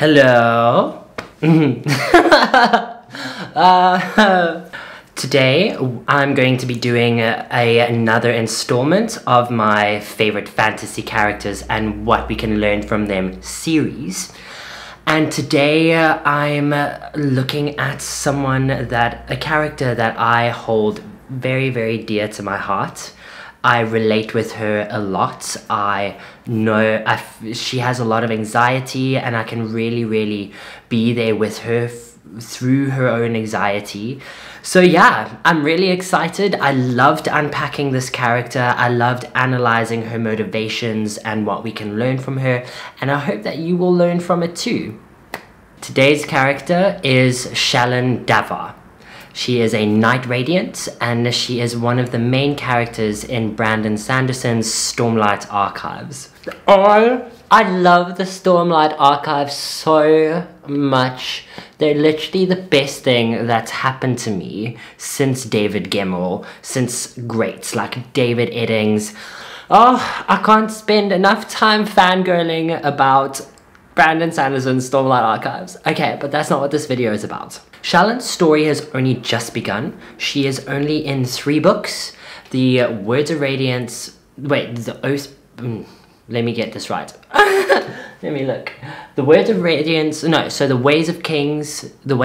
Hello. Today I'm going to be doing another installment of my favorite fantasy characters and what we can learn from them series. And today I'm looking at a character that I hold very, very dear to my heart. I relate with her a lot. I know she has a lot of anxiety, and I can really, really be there with her through her own anxiety. So yeah, I'm really excited. I loved unpacking this character. I loved analyzing her motivations and what we can learn from her, and I hope that you will learn from it too. Today's character is Shallan Davar. She is a Knight Radiant, and she is one of the main characters in Brandon Sanderson's Stormlight Archives. Oh, I love the Stormlight Archive so much. They're literally the best thing that's happened to me since David Gemmell, since greats like David Eddings. Oh, I can't spend enough time fangirling about Brandon Sanderson's Stormlight Archives. Okay, but that's not what this video is about. Shallan's story has only just begun. She is only in 3 books. The Words of Radiance... Wait, the Oath... Let me get this right. Let me look. The Words of Radiance... No, so The Way of Kings, The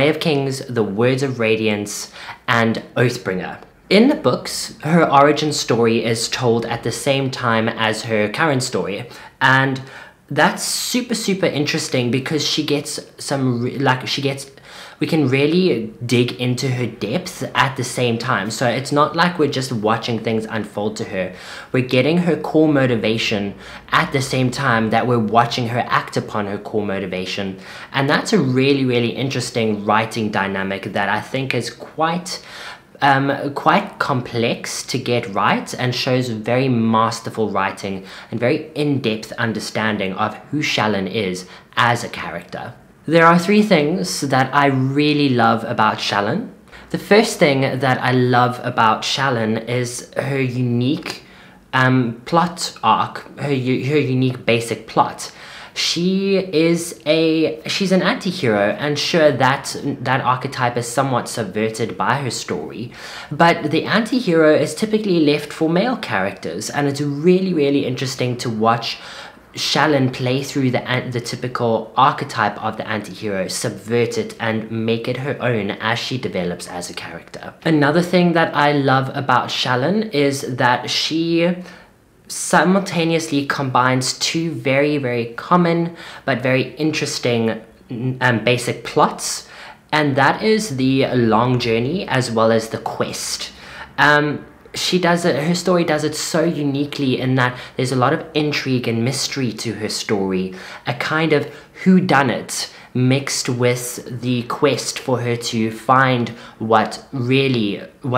Words of Radiance, and Oathbringer. In the books, her origin story is told at the same time as her current story, and that's super interesting because she gets we can really dig into her depth at the same time. So it's not like we're just watching things unfold to her. We're getting her core motivation at the same time that we're watching her act upon her core motivation. And that's a really interesting writing dynamic that I think is quite complex to get right, and shows very masterful writing and very in-depth understanding of who Shallan is as a character. There are 3 things that I really love about Shallan. The first thing that I love about Shallan is her unique plot arc, her unique basic plot. She's an anti-hero, and sure, that archetype is somewhat subverted by her story, but the anti-hero is typically left for male characters, and it's really interesting to watch Shallan play through the typical archetype of the anti-hero, subvert it, and make it her own as she develops as a character. Another thing that I love about Shallan is that she simultaneously combines 2 very common but very interesting basic plots, and that is the long journey as well as the quest. Her story does it so uniquely in that there's a lot of intrigue and mystery to her story, a kind of whodunit mixed with the quest for her to find what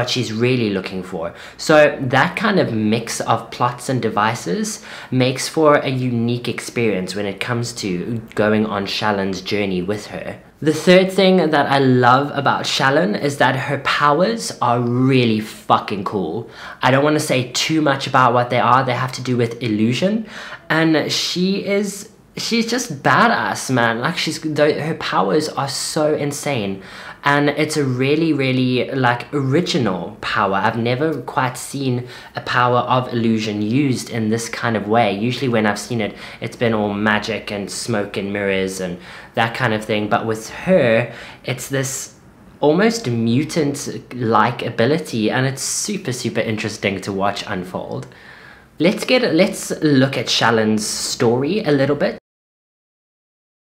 she's really looking for. So that kind of mix of plots and devices makes for a unique experience when it comes to going on Shallan's journey with her. The third thing that I love about Shallan is that her powers are really fucking cool. I don't want to say too much about what they are. They have to do with illusion, and she's just badass, man. Like, her powers are so insane, and it's a really like original power. I've never quite seen a power of illusion used in this kind of way. Usually when I've seen it, it's been all magic and smoke and mirrors and that kind of thing, but with her, it's this almost mutant-like ability, and it's super interesting to watch unfold. Let's look at Shallan's story a little bit.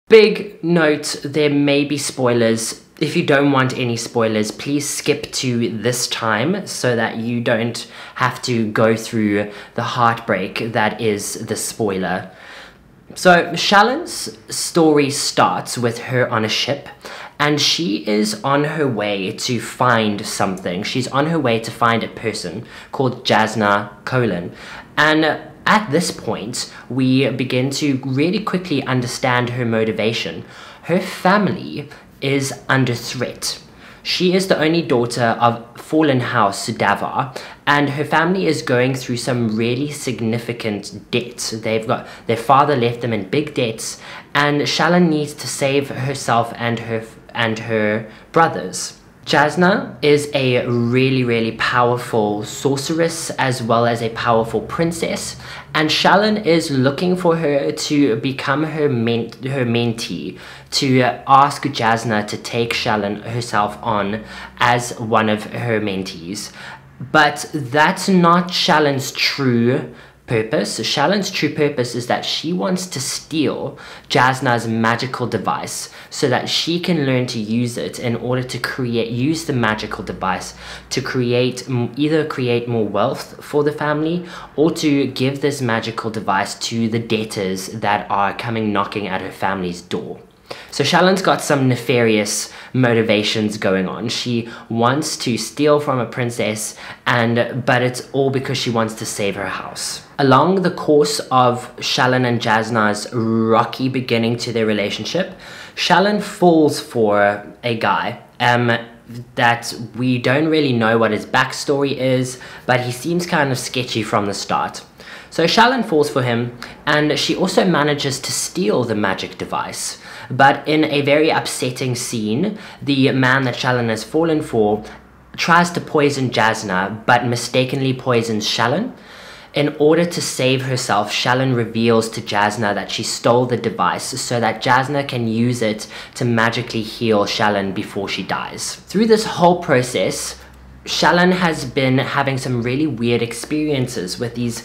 Big note, there may be spoilers. If you don't want any spoilers, please skip to this time so that you don't have to go through the heartbreak that is the spoiler. So Shallan's story starts with her on a ship, and she is on her way to find something. She's on her way to find a person called Jasnah Kholin. And at this point, we begin to really quickly understand her motivation. Her family is under threat. She is the only daughter of fallen house Davar, and her family is going through some really significant debts. They've got their father left them in big debts, and Shallan needs to save herself and her brothers. Jasnah is a really powerful sorceress as well as a powerful princess, and Shallan is looking for her to become her mentee, to ask Jasnah to take Shallan herself on as one of her mentees. But that's not Shallan's true purpose. Shallan's true purpose is that she wants to steal Jasnah's magical device so that she can learn to use it in order to use the magical device to either create more wealth for the family, or to give this magical device to the debtors that are coming knocking at her family's door. So Shallan's got some nefarious motivations going on. She wants to steal from a princess, but it's all because she wants to save her house. Along the course of Shallan and Jasnah's rocky beginning to their relationship, Shallan falls for a guy that we don't really know what his backstory is, but he seems kind of sketchy from the start. So Shallan falls for him, and she also manages to steal the magic device. But in a very upsetting scene, the man that Shallan has fallen for tries to poison Jasnah, but mistakenly poisons Shallan. In order to save herself, Shallan reveals to Jasnah that she stole the device so that Jasnah can use it to magically heal Shallan before she dies. Through this whole process, Shallan has been having some really weird experiences with these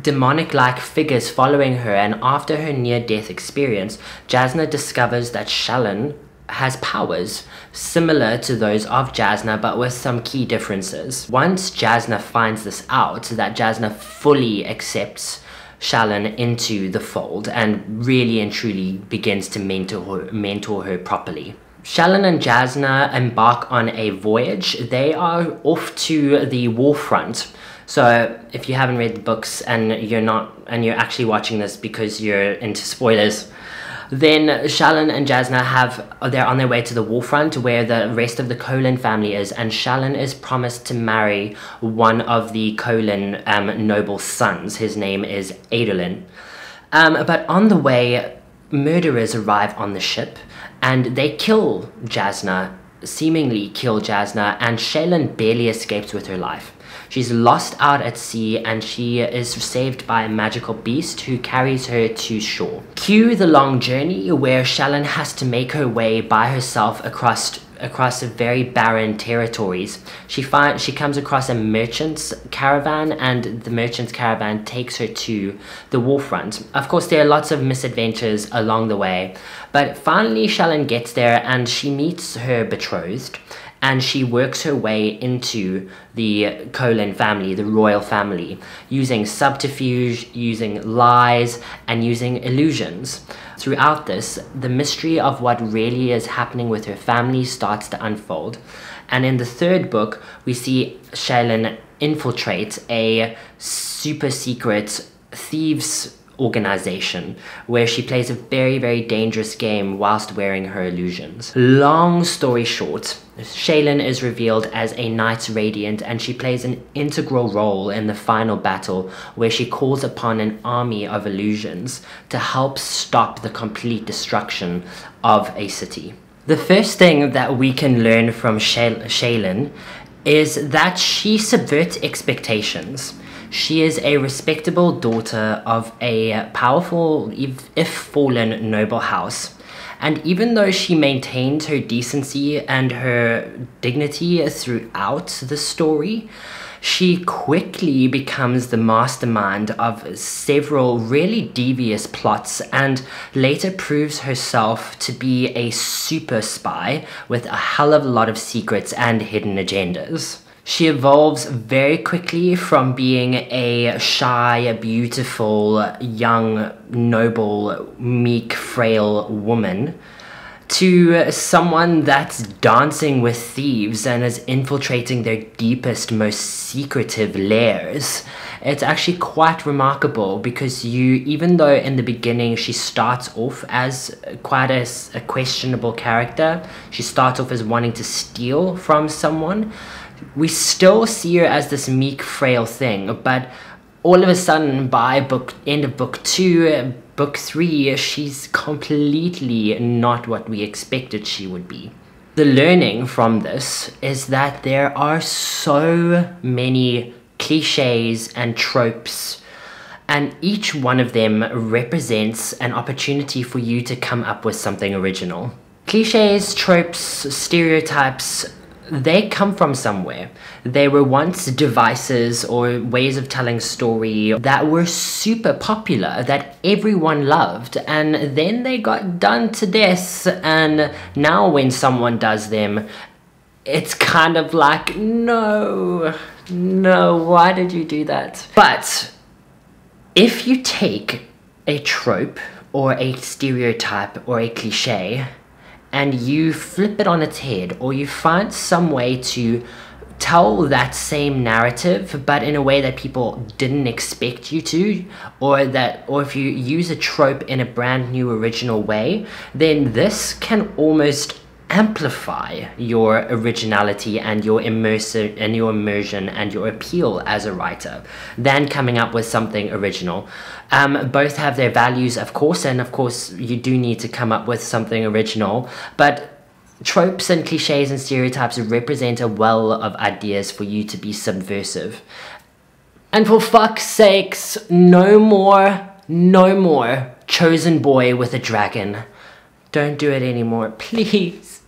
demonic-like figures following her, and after her near-death experience, Jasnah discovers that Shallan has powers similar to those of Jasnah, but with some key differences. Once Jasnah finds this out, that Jasnah fully accepts Shallan into the fold and really and truly begins to mentor her properly. Shallan and Jasnah embark on a voyage. They are off to the warfront. So if you haven't read the books and you're actually watching this because you're into spoilers, then Shallan and Jasnah they're on their way to the warfront where the rest of the Kholin family is, and Shallan is promised to marry one of the Kholin noble sons. His name is Adolin. But on the way, murderers arrive on the ship and they kill Jasnah, seemingly kill Jasnah, and Shallan barely escapes with her life. She's lost out at sea, and she is saved by a magical beast who carries her to shore. Cue the long journey where Shallan has to make her way by herself across very barren territories. She comes across a merchant's caravan, and the merchant's caravan takes her to the warfront. Of course, there are lots of misadventures along the way, but finally Shallan gets there and she meets her betrothed, and she works her way into the Kholin family, the royal family, using subterfuge, using lies, and using illusions. Throughout this, the mystery of what really is happening with her family starts to unfold. And in the third book, we see Shallan infiltrate a super secret thieves organization where she plays a very dangerous game whilst wearing her illusions. Long story short, Shallan is revealed as a Knight Radiant, and she plays an integral role in the final battle where she calls upon an army of illusions to help stop the complete destruction of a city. The first thing that we can learn from Shallan is that she subverts expectations. She is a respectable daughter of a powerful, if fallen, noble house. And even though she maintains her decency and her dignity throughout the story, she quickly becomes the mastermind of several really devious plots, and later proves herself to be a super spy with a hell of a lot of secrets and hidden agendas. She evolves very quickly from being a shy, beautiful, young, noble, meek, frail woman to someone that's dancing with thieves and is infiltrating their deepest, most secretive lairs It's actually quite remarkable because even though in the beginning she starts off as quite a questionable character, she starts off as wanting to steal from someone, we still see her as this meek, frail thing, but all of a sudden by end of book 2, book 3, she's completely not what we expected she would be. The learning from this is that there are so many cliches and tropes, and each one of them represents an opportunity for you to come up with something original. Cliches, tropes, stereotypes, they come from somewhere. They were once devices or ways of telling story that were super popular, that everyone loved, and then they got done to death, and now when someone does them, it's kind of like, no, why did you do that? But if you take a trope or a stereotype or a cliche and you flip it on its head, or you find some way to tell that same narrative but in a way that people didn't expect you to, or if you use a trope in a brand new original way, then this can almost amplify your originality and your immersion and your appeal as a writer than coming up with something original. Both have their values, of course, and of course you do need to come up with something original, but tropes and cliches and stereotypes represent a well of ideas for you to be subversive. And for fuck's sakes, no more chosen boy with a dragon. Don't do it anymore, please.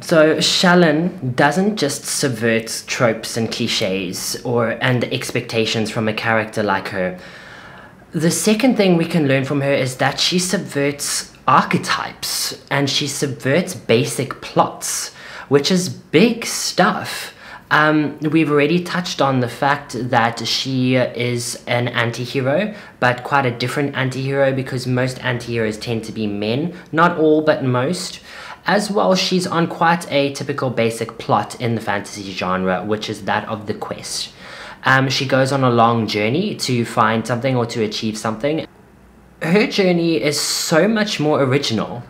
So Shallan doesn't just subvert tropes and cliches and expectations from a character like her. The second thing we can learn from her is that she subverts archetypes and she subverts basic plots, which is big stuff. We've already touched on the fact that she is an anti-hero, but quite a different anti-hero because most anti-heroes tend to be men. Not all, but most. As well, she's on quite a typical basic plot in the fantasy genre, which is that of the quest. She goes on a long journey to find something or to achieve something. Her journey is so much more original,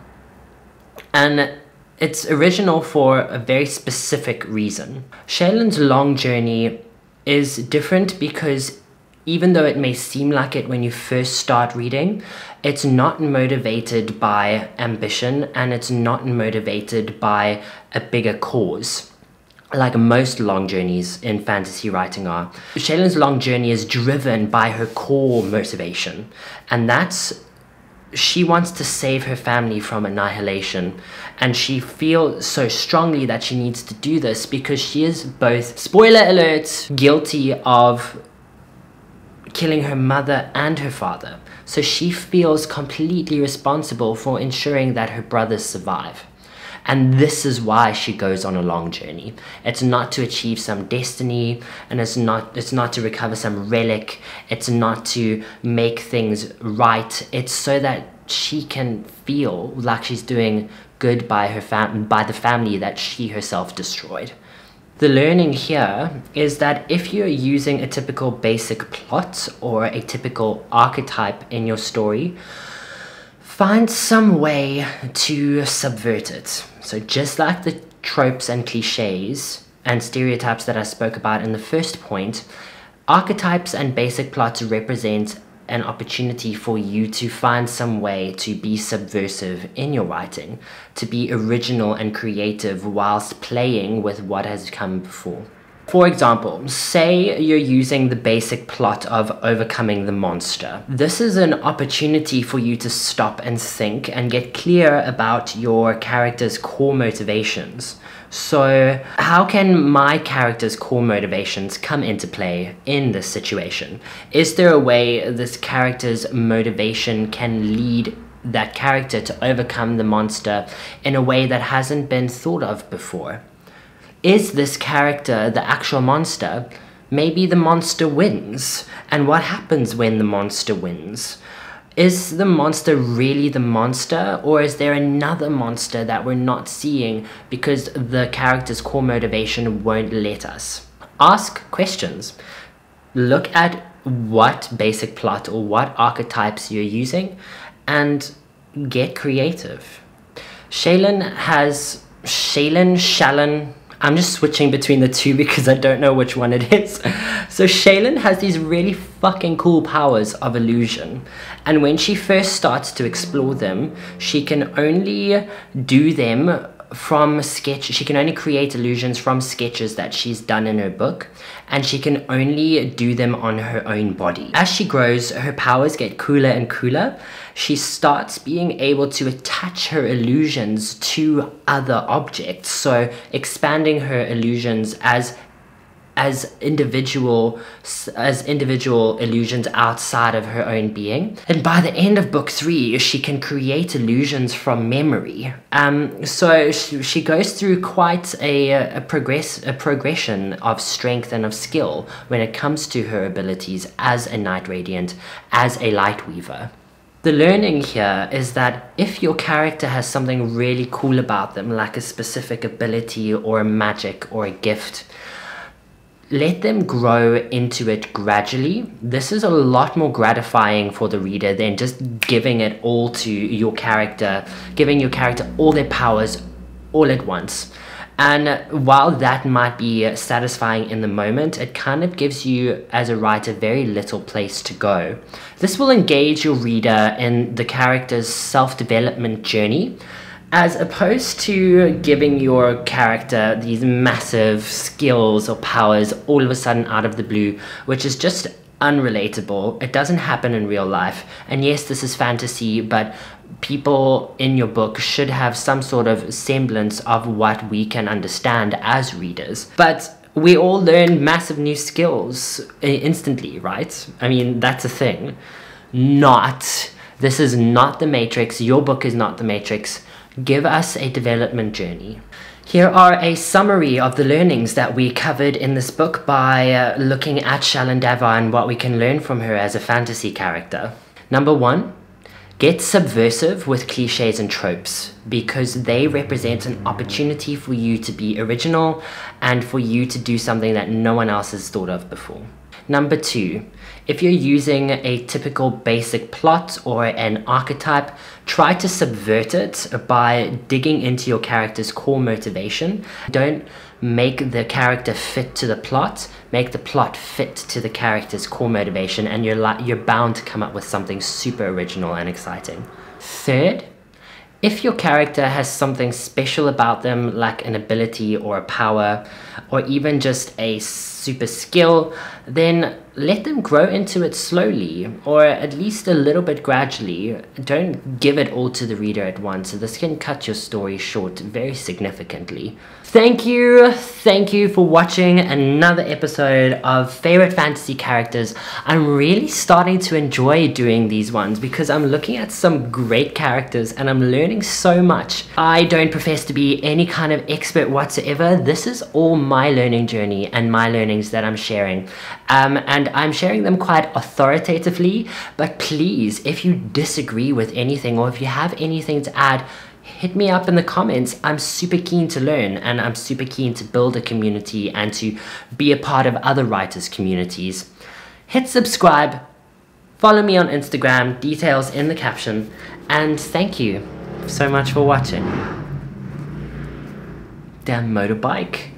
and it's original for a very specific reason. Shallan's long journey is different because even though it may seem like it when you first start reading, it's not motivated by ambition and it's not motivated by a bigger cause, like most long journeys in fantasy writing are. Shallan's long journey is driven by her core motivation, and that's she wants to save her family from annihilation, and she feels so strongly that she needs to do this because she is both, spoiler alert, guilty of killing her mother and her father. So she feels completely responsible for ensuring that her brothers survive. And this is why she goes on a long journey. It's not to achieve some destiny, and it's not to recover some relic, it's not to make things right, it's so that she can feel like she's doing good by the family that she herself destroyed. The learning here is that if you're using a typical basic plot or a typical archetype in your story, find some way to subvert it. So just like the tropes and cliches and stereotypes that I spoke about in the first point, archetypes and basic plots represent an opportunity for you to find some way to be subversive in your writing, to be original and creative whilst playing with what has come before. For example, say you're using the basic plot of overcoming the monster. This is an opportunity for you to stop and think and get clear about your character's core motivations. So how can my character's core motivations come into play in this situation? Is there a way this character's motivation can lead that character to overcome the monster in a way that hasn't been thought of before? Is this character the actual monster? Maybe the monster wins. And what happens when the monster wins? Is the monster really the monster, or is there another monster that we're not seeing because the character's core motivation won't let us? Ask questions. look at what basic plot or what archetypes you're using and get creative. Shallan has Shallan. I'm just switching between the two because I don't know which one it is. So Shallan has these really fucking cool powers of illusion. And when she first starts to explore them, she can only do them from sketches. She can only create illusions from sketches that she's done in her book. And she can only do them on her own body. As she grows, her powers get cooler and cooler. She starts being able to attach her illusions to other objects, so expanding her illusions as individual illusions outside of her own being. And by the end of book 3, she can create illusions from memory. So she goes through quite a progression of strength and of skill when it comes to her abilities as a Knight Radiant, as a Lightweaver. The learning here is that if your character has something really cool about them, like a specific ability or a magic or a gift, let them grow into it gradually. This is a lot more gratifying for the reader than just giving it all to your character, giving your character all their powers all at once. And while that might be satisfying in the moment, it kind of gives you, as a writer, very little place to go. This will engage your reader in the character's self-development journey, as opposed to giving your character these massive skills or powers all of a sudden out of the blue, which is just unrelatable. It doesn't happen in real life. And yes, this is fantasy, but people in your book should have some sort of semblance of what we can understand as readers. But we all learn massive new skills instantly, right? I mean, that's a thing. This is not the Matrix. Your book is not the Matrix. Give us a development journey. Here are a summary of the learnings that we covered in this book by looking at Shallan Davar and what we can learn from her as a fantasy character. Number 1, get subversive with cliches and tropes, because they represent an opportunity for you to be original and for you to do something that no one else has thought of before. Number 2, if you're using a typical basic plot or an archetype, try to subvert it by digging into your character's core motivation. Don't make the character fit to the plot, make the plot fit to the character's core motivation, and you're bound to come up with something super original and exciting. 3rd, if your character has something special about them, like an ability or a power, or even just a super skill, then let them grow into it slowly, or at least a little bit gradually. Don't give it all to the reader at once. This can cut your story short very significantly. Thank you for watching another episode of Favorite Fantasy Characters. I'm really starting to enjoy doing these ones because I'm looking at some great characters and I'm learning so much. I don't profess to be any kind of expert whatsoever. This is all my learning journey and my learnings that I'm sharing. And I'm sharing them quite authoritatively, but please, if you disagree with anything or if you have anything to add, hit me up in the comments. I'm super keen to learn and I'm super keen to build a community and to be a part of other writers' communities. Hit subscribe, follow me on Instagram, details in the caption, and thank you so much for watching. Damn motorbike.